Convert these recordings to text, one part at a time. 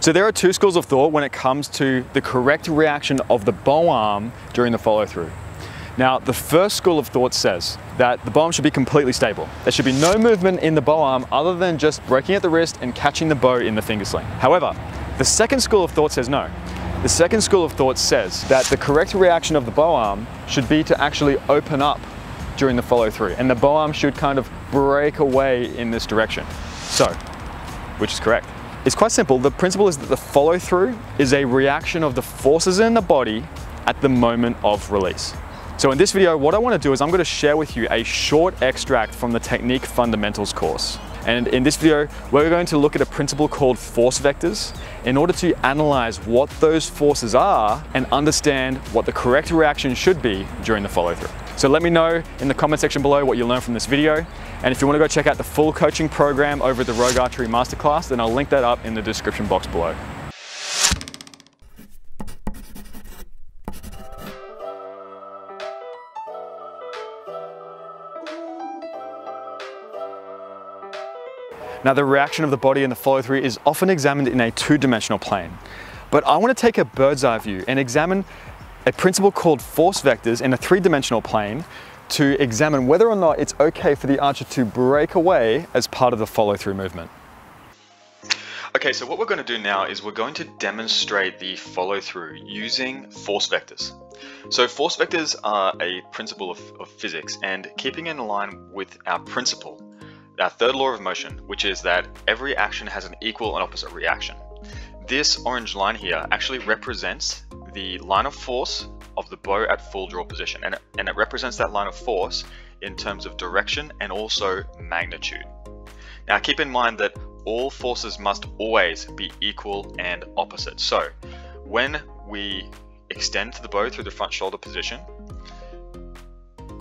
So there are two schools of thought when it comes to the correct reaction of the bow arm during the follow-through. Now, the first school of thought says that the bow arm should be completely stable. There should be no movement in the bow arm other than just breaking at the wrist and catching the bow in the finger sling. However, the second school of thought says no. The second school of thought says that the correct reaction of the bow arm should be to actually open up during the follow-through, and the bow arm should kind of break away in this direction. So, which is correct? It's quite simple. The principle is that the follow-through is a reaction of the forces in the body at the moment of release. So in this video, what I want to do is I'm going to share with you a short extract from the Technique Fundamentals course. And in this video, we're going to look at a principle called force vectors in order to analyze what those forces are and understand what the correct reaction should be during the follow-through. So let me know in the comment section below what you learned from this video. And if you want to go check out the full coaching program over at the Rogue Archery Masterclass, then I'll link that up in the description box below. Now, the reaction of the body in the follow-through is often examined in a two-dimensional plane, but I want to take a bird's eye view and examine a principle called force vectors in a three-dimensional plane to examine whether or not it's okay for the archer to break away as part of the follow-through movement. Okay, so what we're going to do now is we're going to demonstrate the follow-through using force vectors. So force vectors are a principle of physics, and keeping in line with our principle, our third law of motion, which is that every action has an equal and opposite reaction. This orange line here actually represents the line of force of the bow at full draw position, and it represents that line of force in terms of direction and also magnitude. Now keep in mind that all forces must always be equal and opposite. So when we extend the bow through the front shoulder position,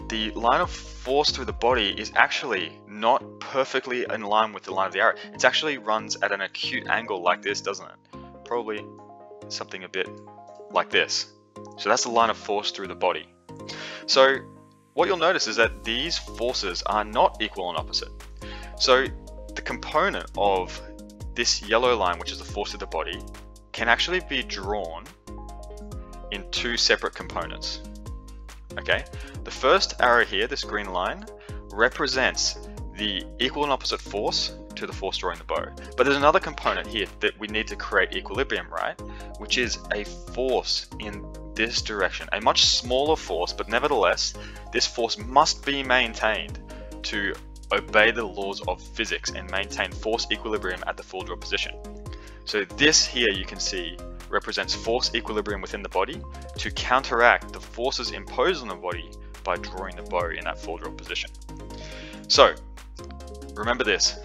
the line of force through the body is actually not perfectly in line with the line of the arrow. It actually runs at an acute angle like this, doesn't it? Probably something a bit like this. So that's the line of force through the body. So what you'll notice is that these forces are not equal and opposite. So the component of this yellow line, which is the force of the body, can actually be drawn in two separate components. Okay, the first arrow here, this green line, represents the equal and opposite force to the force drawing the bow. But there's another component here that we need to create equilibrium, right? Which is a force in this direction, a much smaller force, but nevertheless, this force must be maintained to obey the laws of physics and maintain force equilibrium at the full draw position. So this here you can see represents force equilibrium within the body to counteract the forces imposed on the body by drawing the bow in that full draw position. So remember this,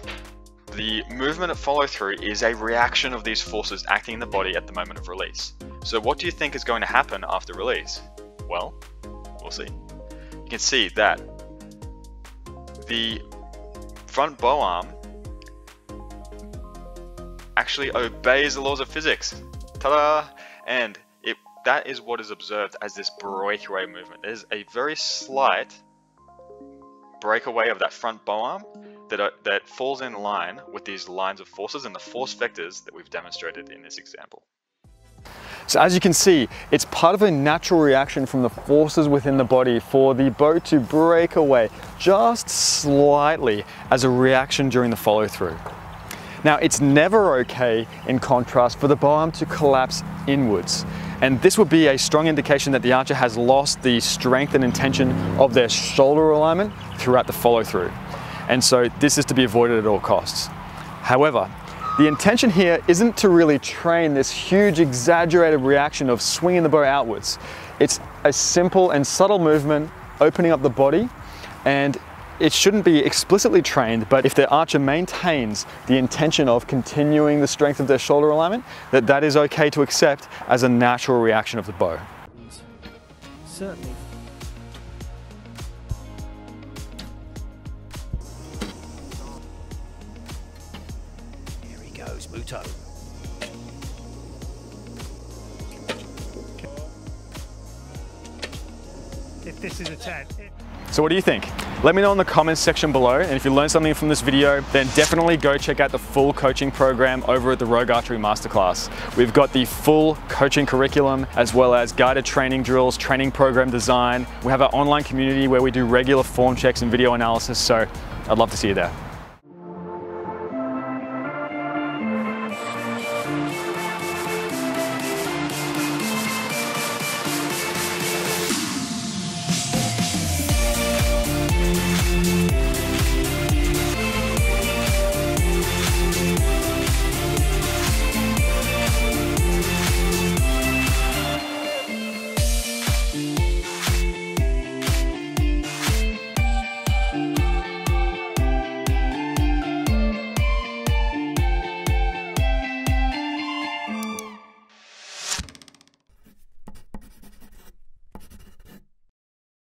the movement of follow through is a reaction of these forces acting in the body at the moment of release. So what do you think is going to happen after release? Well, we'll see. You can see that the front bow arm actually obeys the laws of physics. Ta-da! And that is what is observed as this breakaway movement. There's a very slight breakaway of that front bow arm that falls in line with these lines of forces and the force vectors that we've demonstrated in this example. So as you can see, it's part of a natural reaction from the forces within the body for the bow to break away just slightly as a reaction during the follow-through. Now, it's never okay, in contrast, for the bow arm to collapse inwards. And this would be a strong indication that the archer has lost the strength and intention of their shoulder alignment throughout the follow-through. And so this is to be avoided at all costs. However, the intention here isn't to really train this huge exaggerated reaction of swinging the bow outwards. It's a simple and subtle movement, opening up the body, and it shouldn't be explicitly trained, but if the archer maintains the intention of continuing the strength of their shoulder alignment, that is okay to accept as a natural reaction of the bow. Certainly. Here he goes, Muto. Okay. If this is a 10. So what do you think? Let me know in the comments section below, and if you learned something from this video, then definitely go check out the full coaching program over at the Rogue Archery Masterclass. We've got the full coaching curriculum, as well as guided training drills, training program design. We have our online community where we do regular form checks and video analysis, so I'd love to see you there.